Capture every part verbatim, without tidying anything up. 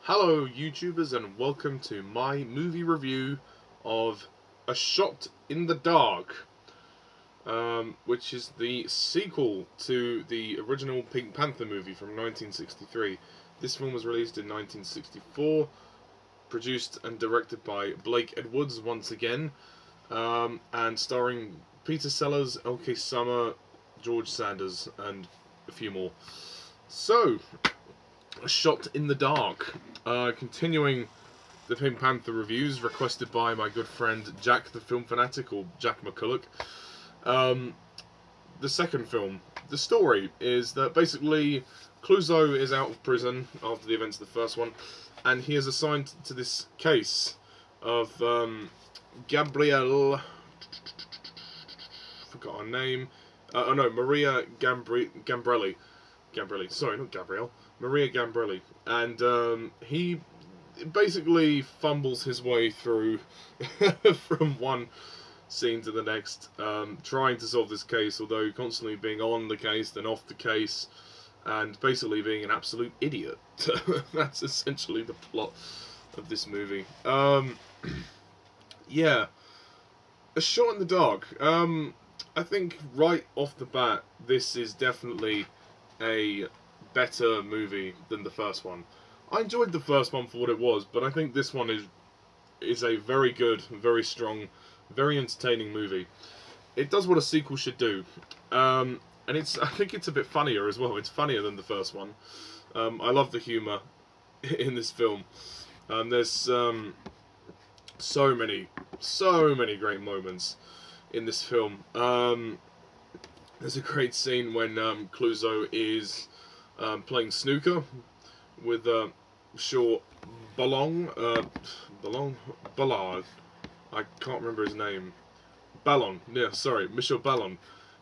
Hello YouTubers and welcome to my movie review of A Shot in the Dark, um, which is the sequel to the original Pink Panther movie from nineteen sixty-three. This film was released in nineteen sixty-four, produced and directed by Blake Edwards once again, um, and starring Peter Sellers, Elke Sommer, George Sanders and a few more. So, A Shot in the Dark, uh, continuing the Pink Panther reviews requested by my good friend Jack the Film Fanatic, or Jack McCulloch. Um, the second film, the story is that basically Clouseau is out of prison after the events of the first one, and he is assigned to this case of um, Gabrielle, forgot her name, uh, oh no, Maria Gambri Gambrelli, Gambrelli, sorry, not Gabrielle, Maria Gambrelli, and um, he basically fumbles his way through from one scene to the next, um, trying to solve this case, although constantly being on the case, then off the case, and basically being an absolute idiot. That's essentially the plot of this movie. Um, yeah, A Shot in the Dark. Um, I think right off the bat, this is definitely a better movie than the first one. I enjoyed the first one for what it was, but I think this one is is a very good, very strong, very entertaining movie. It does what a sequel should do, um, and it's I think it's a bit funnier as well. It's funnier than the first one. Um, I love the humour in this film. Um, there's um, so many, so many great moments in this film. Um, there's a great scene when um, Clouseau is Um, playing snooker with uh, Michel Ballon, uh, Ballon, Ballard, I can't remember his name, Ballon, yeah, sorry, Michel Ballon.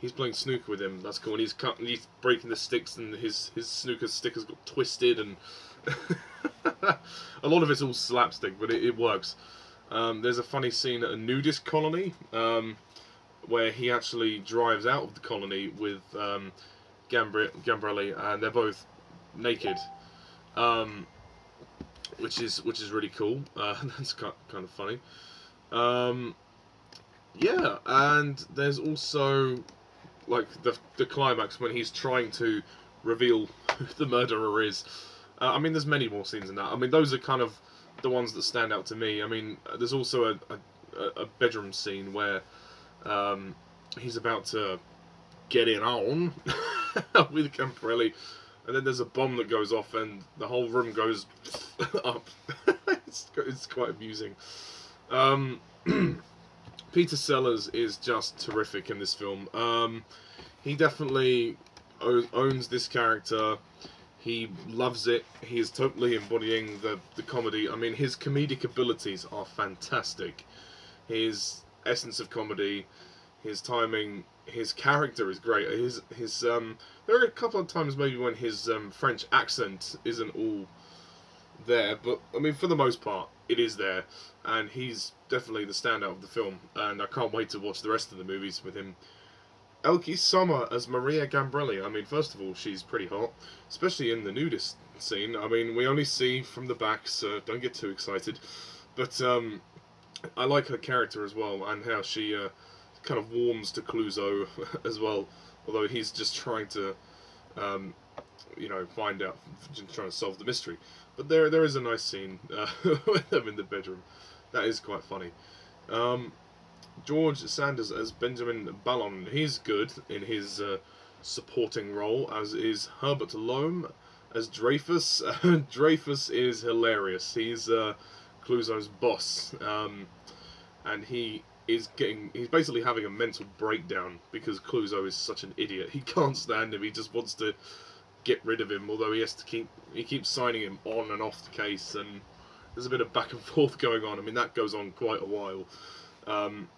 He's playing snooker with him, that's cool, and he's, cut, he's breaking the sticks, and his, his snooker stick has got twisted, and a lot of it's all slapstick, but it, it works. Um, there's a funny scene at a nudist colony, um, where he actually drives out of the colony with um, Gambrelli, and they're both naked, um, which is which is really cool. Uh, that's kind of funny. Um, yeah, and there's also like the the climax when he's trying to reveal who the murderer is. Uh, I mean, there's many more scenes than that. I mean, those are kind of the ones that stand out to me. I mean, there's also a a, a bedroom scene where um, he's about to get it on with Gambrelli, and then there's a bomb that goes off and the whole room goes up. it's, it's quite amusing. Um, Peter Sellers is just terrific in this film. Um, he definitely owns this character. He loves it. He is totally embodying the, the comedy. I mean, his comedic abilities are fantastic. His essence of comedy, his timing, his character is great. His his um, there are a couple of times maybe when his um, French accent isn't all there, but I mean for the most part it is there, and he's definitely the standout of the film. And I can't wait to watch the rest of the movies with him. Elke Sommer as Maria Gambrelli. I mean, first of all, she's pretty hot, especially in the nudist scene. I mean, we only see from the back, so don't get too excited. But um, I like her character as well, and how she Uh, kind of warms to Clouseau as well, although he's just trying to, um, you know, find out, trying to solve the mystery. But there, there is a nice scene uh, with them in the bedroom. That is quite funny. Um, George Sanders as Benjamin Ballon. He's good in his uh, supporting role, as is Herbert Lom as Dreyfus. Dreyfus is hilarious. He's uh, Clouseau's boss, um, and he is getting, he's basically having a mental breakdown because Clouseau is such an idiot. He can't stand him, he just wants to get rid of him, although he has to keep, he keeps signing him on and off the case, and there's a bit of back and forth going on. I mean, that goes on quite a while. Um,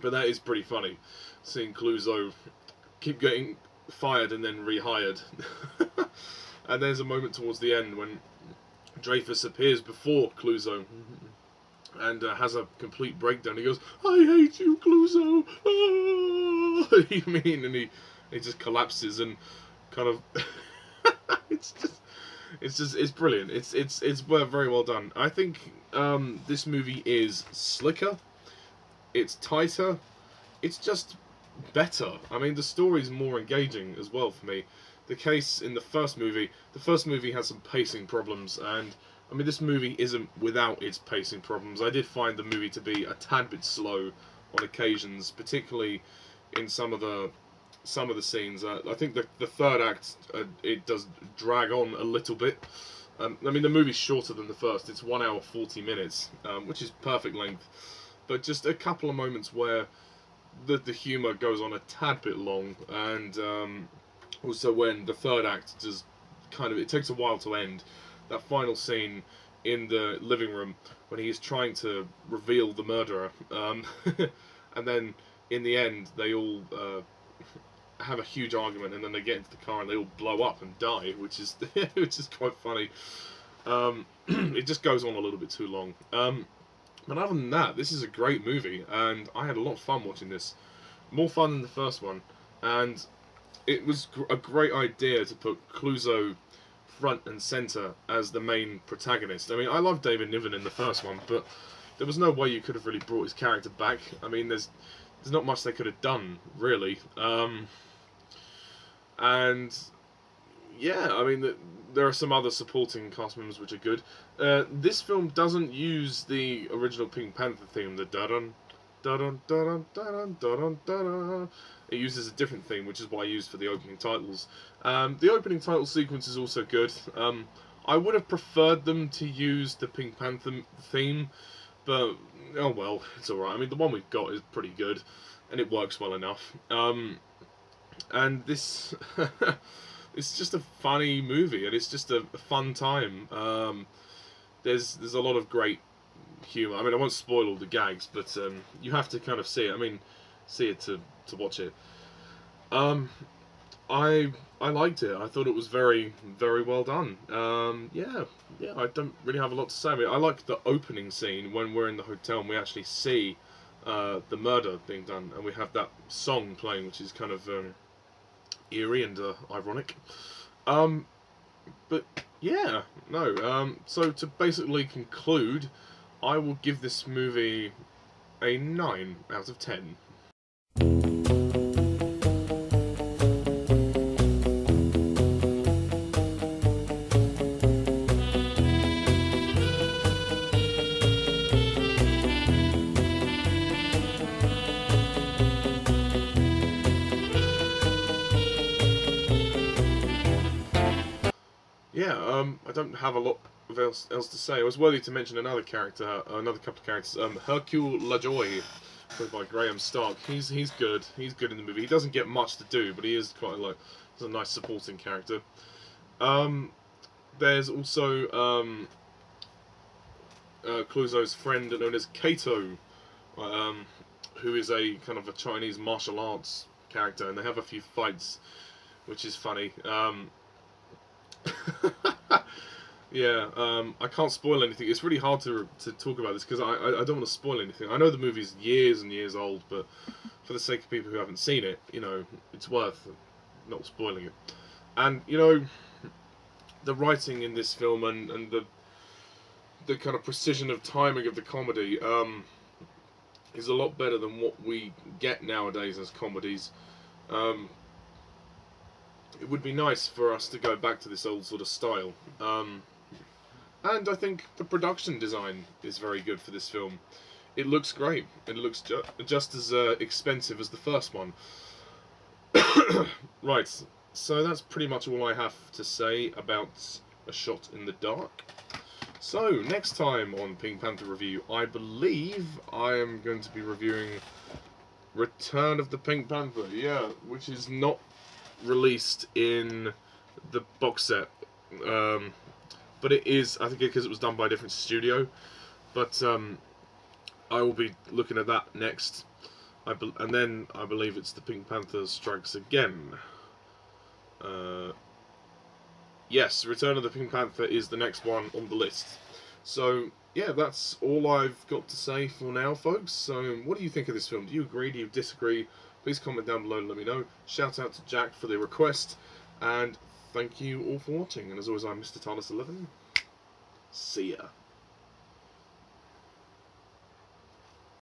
But that is pretty funny, seeing Clouseau keep getting fired and then rehired. And there's a moment towards the end when Dreyfus appears before Clouseau and uh, has a complete breakdown. He goes, "I hate you, Clouseau! Ah! What do you mean?" And he, he just collapses and kind of... it's just... It's just, it's brilliant. It's, it's, it's very well done. I think um, this movie is slicker. It's tighter. It's just better. I mean, the story's more engaging as well for me. The case in the first movie, the first movie had some pacing problems, and I mean, this movie isn't without its pacing problems. I did find the movie to be a tad bit slow on occasions, particularly in some of the... some of the scenes. Uh, I think the, the third act, uh, it does drag on a little bit. Um, I mean, the movie's shorter than the first. It's one hour forty minutes, um, which is perfect length. But just a couple of moments where the, the humour goes on a tad bit long, and um, also when the third act just kind of... It takes a while to end. That final scene in the living room when he's trying to reveal the murderer. Um, and then, in the end, they all... Uh, have a huge argument, and then they get into the car and they all blow up and die, which is which is quite funny. Um, it just goes on a little bit too long. Um, but other than that, this is a great movie, and I had a lot of fun watching this. More fun than the first one, and it was gr a great idea to put Clouseau front and centre as the main protagonist. I mean, I love David Niven in the first one, but there was no way you could have really brought his character back. I mean, there's There's not much they could have done, really. Um, and, yeah, I mean, the, there are some other supporting cast members which are good. Uh, this film doesn't use the original Pink Panther theme, the da-dun, da-dun, da-dun, da-dun, da-dun, da-dun. It uses a different theme, which is what I used for the opening titles. Um, the opening title sequence is also good. Um, I would have preferred them to use the Pink Panther theme, but, oh well, it's alright. I mean, the one we've got is pretty good, and it works well enough. Um, and this... it's just a funny movie, and it's just a, a fun time. Um, there's there's a lot of great humour. I mean, I won't spoil all the gags, but um, you have to kind of see it. I mean, see it to, to watch it. Um, I I liked it. I thought it was very, very well done. Um, yeah, yeah. I don't really have a lot to say. I mean, I like the opening scene when we're in the hotel and we actually see uh, the murder being done, and we have that song playing, which is kind of um, eerie and uh, ironic. Um, but yeah, no. Um, so to basically conclude, I will give this movie a nine out of ten. Yeah, um, I don't have a lot of else, else to say. I was worthy to mention another character, another couple of characters. Um, Hercule LaJoie, played by Graham Stark. He's he's good. He's good in the movie. He doesn't get much to do, but he is quite like he's a nice supporting character. Um, there's also um, uh, Clouseau's friend known as Kato, um, who is a kind of a Chinese martial arts character, and they have a few fights, which is funny. Um, yeah, um, I can't spoil anything. It's really hard to to talk about this because I, I, I don't want to spoil anything. I know the movie's years and years old, but for the sake of people who haven't seen it, you know, it's worth not spoiling it. And, you know, the writing in this film and, and the the kind of precision of timing of the comedy um, is a lot better than what we get nowadays as comedies. Um, It would be nice for us to go back to this old sort of style. Um, and I think the production design is very good for this film. It looks great. It looks ju just as uh, expensive as the first one. Right, so that's pretty much all I have to say about A Shot in the Dark. So, next time on Pink Panther Review, I believe I am going to be reviewing Return of the Pink Panther. Yeah, which is not... released in the box set, um, but it is, I think, because it was done by a different studio, but um, I will be looking at that next. I be and then I believe it's the Pink Panther Strikes Again. Uh, yes, Return of the Pink Panther is the next one on the list. So, yeah, that's all I've got to say for now, folks. So, what do you think of this film? Do you agree? Do you disagree? Please comment down below and let me know. Shout out to Jack for the request. And thank you all for watching. And as always, I'm Mr Tardis eleven. See ya.